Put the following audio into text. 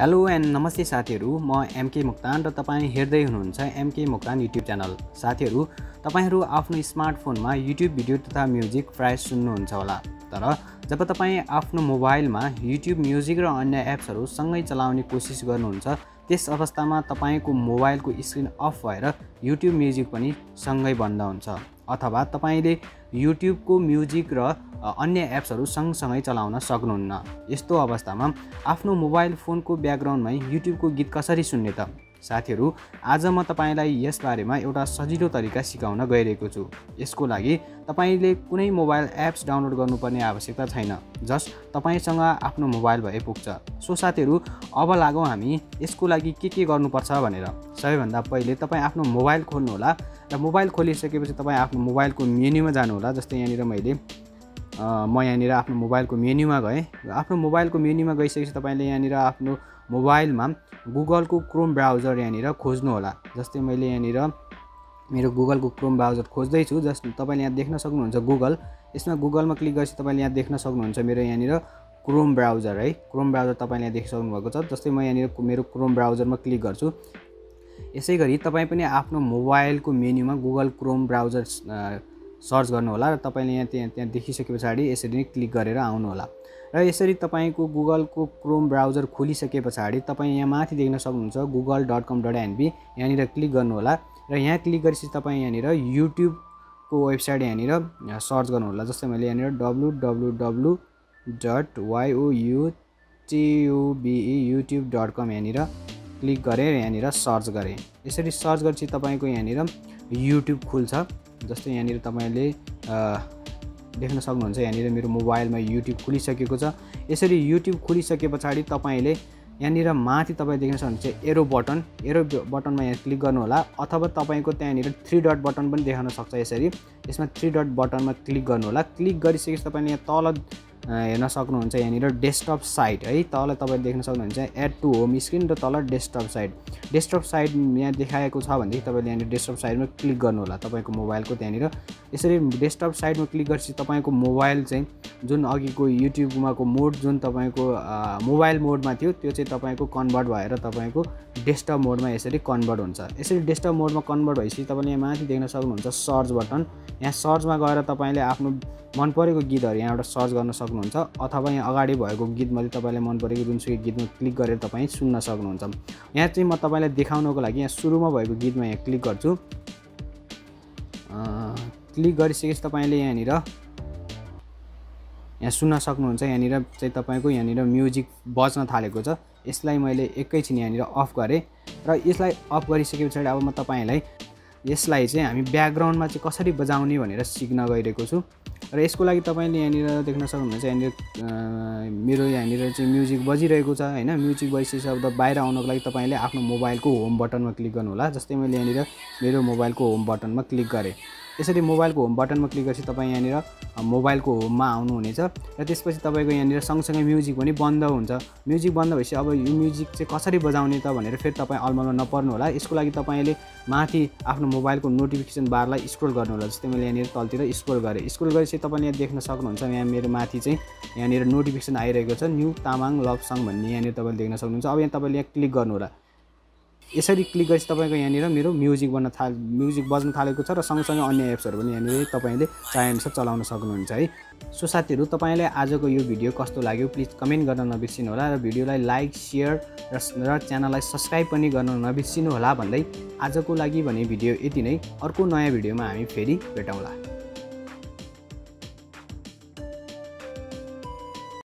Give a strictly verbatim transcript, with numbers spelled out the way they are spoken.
Hello and नमस्ते साथीहरु, म एमके मुक्तान र तपाई हेर्दै हुनुहुन्छ एमके मुक्तान युट्युब च्यानल। साथीहरु, तपाईहरु आफ्नो स्मार्टफोनमा युट्युब भिडियो तथा म्युजिक प्राय सुन्नुहुन्छ होला, तर जब तपाई आफ्नो मोबाइलमा युट्युब म्युजिक र अन्य एप्सहरु सँगै चलाउने कोसिस गर्नुहुन्छ, त्यस अवस्थामा तपाईको मोबाइलको स्क्रिन अफ भएर युट्युब म्युजिक पनि सँगै बन्द हुन्छ अथवा तपाईले युट्युबको म्युजिक र अन्य एप्सहरु सँगसँगै चलाउन सक्नुहुन्न। यस्तो अवस्थामा आफ्नो मोबाइल फोनको ब्याकग्राउन्डमै युट्युबको गीत कसरी सुन्ने त? साथीहरु, आज म तपाईलाई यस बारेमा एउटा सजिलो तरिका सिकाउन गइरहेको छु। यसको लागि तपाईले कुनै मोबाइल एप्स डाउनलोड गर्नुपर्ने आवश्यकता छैन, जस्ट तपाईसँग आफ्नो मोबाइल भए पुग्छ। सो साथीहरु, अब लागौं हामी यसको लागि के के गर्नुपर्छ भनेर। सबैभन्दा पहिले तपाई आफ्नो मोबाइल खोल्नु होला र मोबाइल खोलिसकेपछि तपाई आफ्नो मोबाइलको मेन्युमा जानु होला। जस्तै यहाँनिर मैले म यहाँनिर आफ्नो मोबाइलको मेन्युमा गएँ। आफ्नो मोबाइलको मेन्युमा गइसकेपछि तपाईले यहाँनिर आफ्नो मोबाइलमा गुगलको क्रोम ब्राउजर यहाँनिर खोज्नु होला। जस्तै मैले यहाँनिर मेरो गुगलको क्रोम ब्राउजर खोज्दैछु। जस्ट तपाईले यहाँ देख्न सक्नुहुन्छ गुगल। यसमा गुगलमा क्लिक गरेपछि तपाईले यहाँ देख्न सक्नुहुन्छ मेरो यहाँनिर क्रोम ब्राउजर है। क्रोम ब्राउजर तपाईले यहाँ देख्न सक्नुभएको छ। जस्तै म यहाँनिर मेरो क्रोम ब्राउजरमा क्लिक गर्छु। यसैगरी तपाई पनि आफ्नो मोबाइलको मेन्युमा गुगल क्रोम ब्राउजर सर्च गर्नु होला र तपाईले यहाँ त्यहाँ त्यहाँ देखिसकेपछि यसरी नै क्लिक गरेर आउनु होला। र यसरी तपाईको गुगलको क्रोम ब्राउजर खोलिसकेपछि तपाई यहाँ माथि देख्न सक्नुहुन्छ Google dot com dot NP. यहाँनिर क्लिक गर्नु होला र यहाँ क्लिक गरेपछि तपाई यहाँनिर युट्युबको वेबसाइट यहाँनिर सर्च गर्नु होला। जस्तै मैले यहाँनिर W W W dot Y O YouTube YouTube dot com यहाँनिर क्लिक गरेर यहाँनिर सर्च गरेँ। यसरी सर्च गरेपछि तपाईँको यहाँनिर युट्युब खुल्छ। जस्तै यहाँनिर तपाईले देख्न सक्नुहुन्छ यहाँनिर मेरो मोबाइलमा युट्युब खुलिसकेको छ। यसरी युट्युब खुलिसकेपछि तपाईले यहाँनिर माथि तपाईले देख्न सक्नुहुन्छ एरो बटन। एरो बटनमा यहाँ क्लिक गर्नु होला अथवा तपाईको त्यहाँनिर थ्री डट बटन पनि देखाउन सक्छ। यसरी यसमा थ्री डट बटनमा क्लिक गर्नु होला। क्लिक गरिसकेपछि तपाईले यहाँ तल हेर्न सक्नुहुन्छ यहाँनिर डेस्कटप साइट है। तल तपाईले देख्न सक्नुहुन्छ एड टु होम स्क्रिन र तल डेस्कटप साइट। डेस्कटप साइट यहाँ देखाएको छ भनेदेखि तपाईले यहाँनिर डेस्कटप साइटमा क्लिक गर्नु होला तपाईँको मोबाइलको त्यहाँनिर। यसरी डेस्कटप साइटमा क्लिक गरेपछि तपाईँको मोबाइल चाहिँ जुन अघिको युट्युबमा को मोड जुन तपाईँको मोबाइल मोडमा थियो त्यो चाहिँ तपाईँको कन्भर्ट भएर तपाईँको डेस्कटप मोडमा यसरी कन्भर्ट हुन्छ। यसरी डेस्कटप मोडमा कन्भर्ट भएपछि तपाईले यहाँ माथि देख्न सक्नुहुन्छ सर्च बटन। यहाँ सर्चमा गएर तपाईले आफ्नो मन परेको गीतहरु यहाँबाट सर्च गर्न सक्नुहुन्छ अथवा यहाँ अगाडि भएको गीतमध्ये तपाईले मन परेको जुनसुकै गीतमा क्लिक गरेर तपाईले सुन्न सक्नुहुन्छ। यहाँ चाहिँ म तपाईलाई देखाउनको लागि यहाँ सुरुमा भएको गीतमा यहाँ क्लिक गर्छु। क्लिक गरिसकेपछि तपाईले यहाँनिर यहाँ सुन्न सक्नुहुन्छ यहाँनिर चाहिँ तपाईको यहाँनिर म्युजिक बज्न थालेको छ। यसलाई मैले एकैछिन यहाँनिर अफ गरेँ र यसलाई अफ गरिसकेपछि अब म तपाईलाई यसलाई चाहिँ हामी ब्याकग्राउन्डमा चाहिँ कसरी बजाउने भनेर सिक्न गइरहेको छु। र यसको लागि तपाईले यहाँनिर देख्न सक्नुहुन्छ यहाँनिर मेरो यहाँनिर चाहिँ म्युजिक बजिरहेको छ हैन। म्युजिक बजिसकेपछि अब बाहिर आउनको लागि तपाईले आफ्नो मोबाइलको होम बटनमा क्लिक गर्नु होला। जस्तै मैले यहाँनिर मेरो मोबाइलको होम बटनमा क्लिक गरेँ। यसरी मोबाइलको होम बटनमा क्लिक गरेपछि तपाईँ यहाँनिर मोबाइलको होममा आउनुहुनेछ र त्यसपछि तपाईँको यहाँनिर सँगसँगै म्युजिक पनि बन्द हुन्छ। म्युजिक बन्द भएपछि अब यो म्युजिक चाहिँ कसरी बजाउने त भनेर फेरि तपाईँ अलमलमा नपर्नु होला। यसको लागि तपाईँले माथि आफ्नो मोबाइलको नोटिफिकेसन बारलाई स्क्रोल गर्नु होला। जस्तै मैले यहाँनिर तलतिर स्क्रोल गरेँ। स्क्रोल गरेपछि तपाईँले यहाँ देख्न सक्नुहुन्छ यहाँ मेरो माथि चाहिँ यहाँनिर नोटिफिकेसन आइरहेको छ न्यू तामाङ लभ सङ भन्ने। यहाँनिर तपाईँले देख्न सक्नुहुन्छ। अब यहाँ तपाईँले यहाँ क्लिक गर्नु होला। यसरी क्लिक गरेपछि तपाईँको यहाँनिर मेरो म्युजिक बन्न थाल म्युजिक बज्न थालेको छ र सँगसँगै अन्य एप्सहरू पनि यहाँनिर तपाईँले चाहेअनुसार चलाउन सक्नुहुन्छ है। सो साथीहरू, तपाईँलाई आजको यो भिडियो कस्तो लाग्यो प्लिज कमेन्ट गर्न नबिर्सिनु होला र भिडियोलाई लाइक सेयर र च्यानललाई सब्सक्राइब पनि गर्न नबिर्सिनु होला भन्दै आजको लागि भने भिडियो यति नै। अर्को नयाँ भिडियोमा हामी फेरि भेटौँला।